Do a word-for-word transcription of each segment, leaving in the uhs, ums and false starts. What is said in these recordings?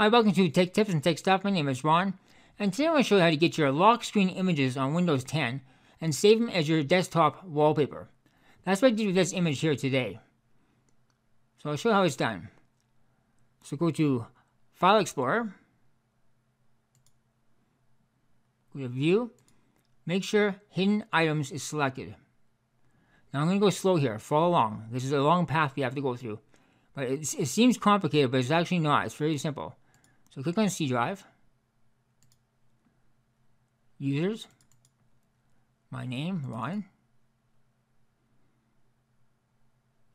Hi, welcome to Tech Tips and Tech Stuff. My name is Ron, and today I'm going to show you how to get your lock screen images on Windows ten and save them as your desktop wallpaper. That's what I did with this image here today. So I'll show you how it's done. So go to File Explorer, go to View, make sure Hidden Items is selected. Now I'm going to go slow here, follow along. This is a long path we have to go through. But it, it seems complicated, but it's actually not. It's very simple. So click on C drive, users, my name, Ron,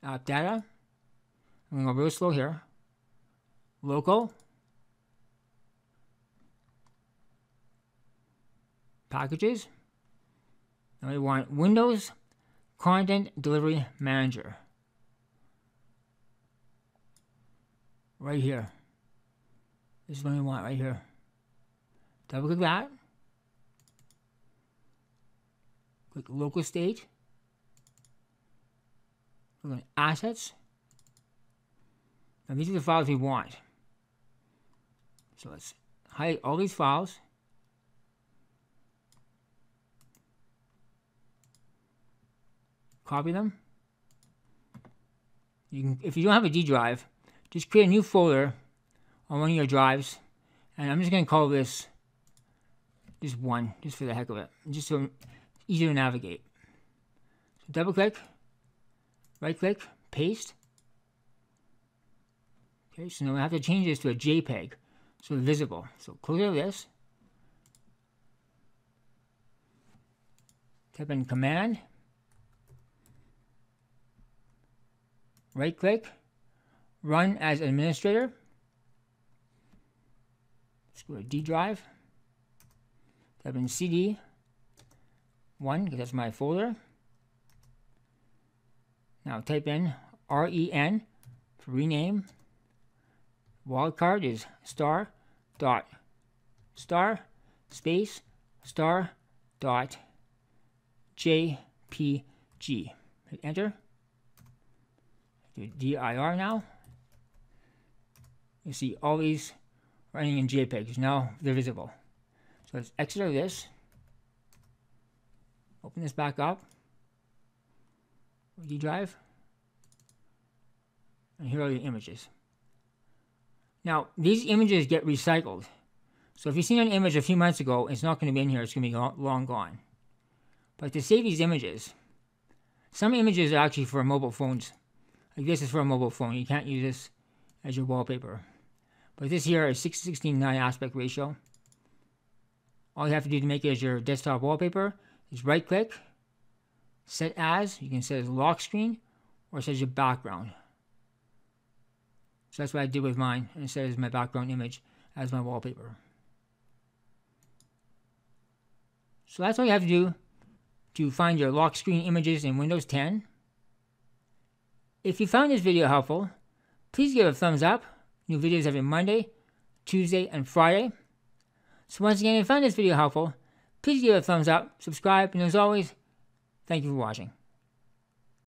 app data, I'm going to go real slow here, local, packages, and we want Windows Content Delivery Manager, right here. This is what we want right here. Double click that. Click local state. Click on assets. Now these are the files we want. So let's hide all these files. Copy them. You can, if you don't have a D drive, just create a new folder on one of your drives, and I'm just going to call this just one, just for the heck of it, just so it's easier to navigate. So double click, right click, paste. Okay, so now we have to change this to a JPEG, so visible. So close out of this, type in command, right click, run as administrator. Let's go to D drive, type in C D one, because that's my folder. Now type in R E N for rename. Wildcard is star dot star space star dot J P G. Hit enter. Do D I R now. You see all these running in JPEGs. Now they're visible. So let's exit out of this. Open this back up. D drive. And here are the images. Now these images get recycled. So if you've seen an image a few months ago, it's not going to be in here. It's going to be long gone. But to save these images, some images are actually for mobile phones. Like this is for a mobile phone. You can't use this as your wallpaper. But this here is six sixteen by nine aspect ratio. All you have to do to make it as your desktop wallpaper is right click, set as, you can set as lock screen or set as your background. So that's what I did with mine, and set as my background image as my wallpaper. So that's all you have to do to find your lock screen images in Windows ten. If you found this video helpful, please give it a thumbs up. New videos every Monday, Tuesday, and Friday. So once again, if you found this video helpful, please give it a thumbs up, subscribe, and as always, thank you for watching.